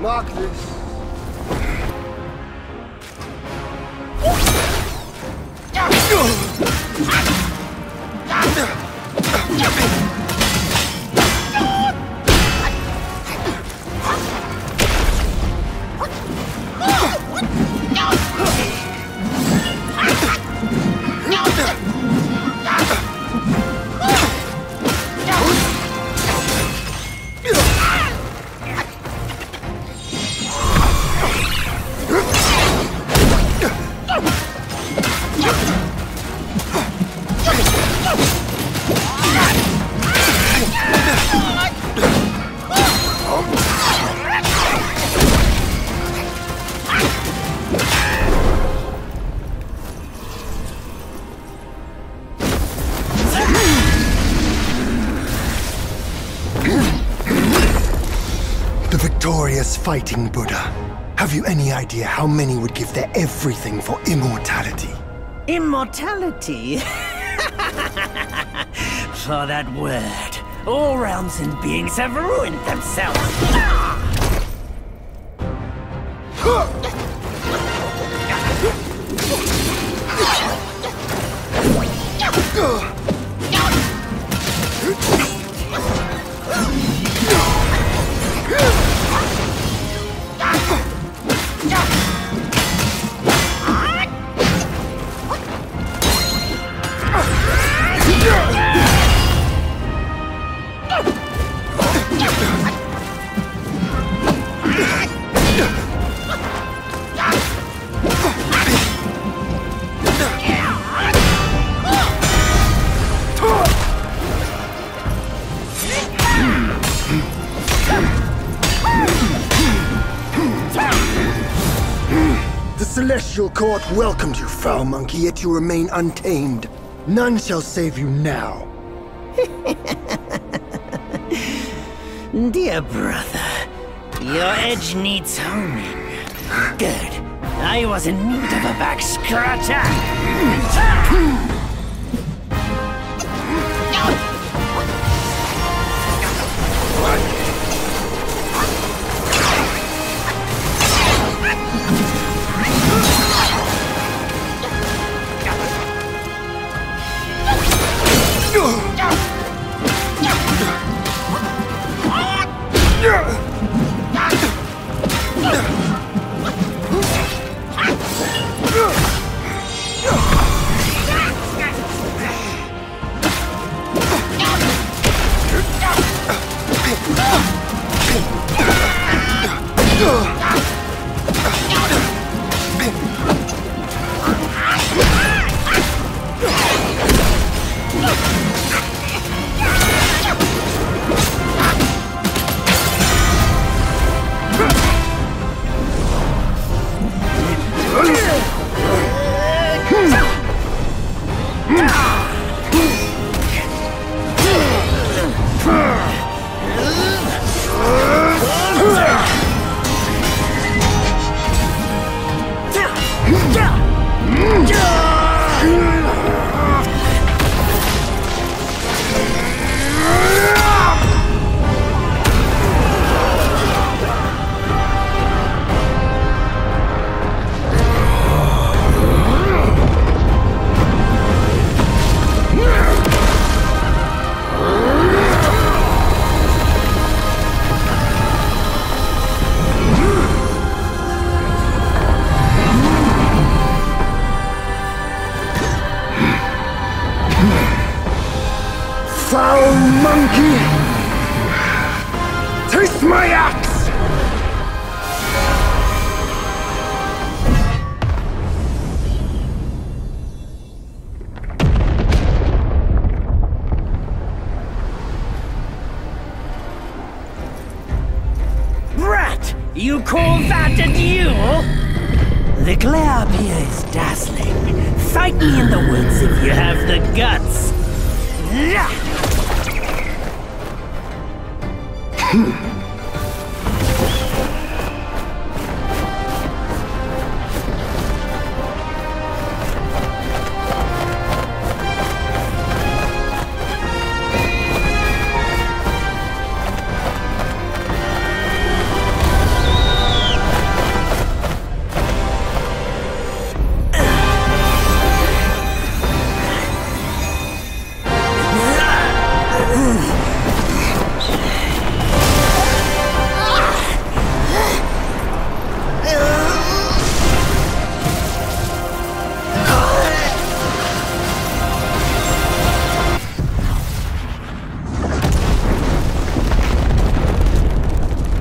Mark this. Victorious fighting Buddha. Have you any idea how many would give their everything for immortality? Immortality? For that word, all realms and beings have ruined themselves. Celestial Court welcomed you, foul monkey, yet you remain untamed. None shall save you now. Dear brother, your edge needs honing. Good. I was in need of a back scratcher. Foul monkey! Taste my axe! Brat! You call that a duel? The glare up here is dazzling. Fight me in the woods if you have the guts! Hmm.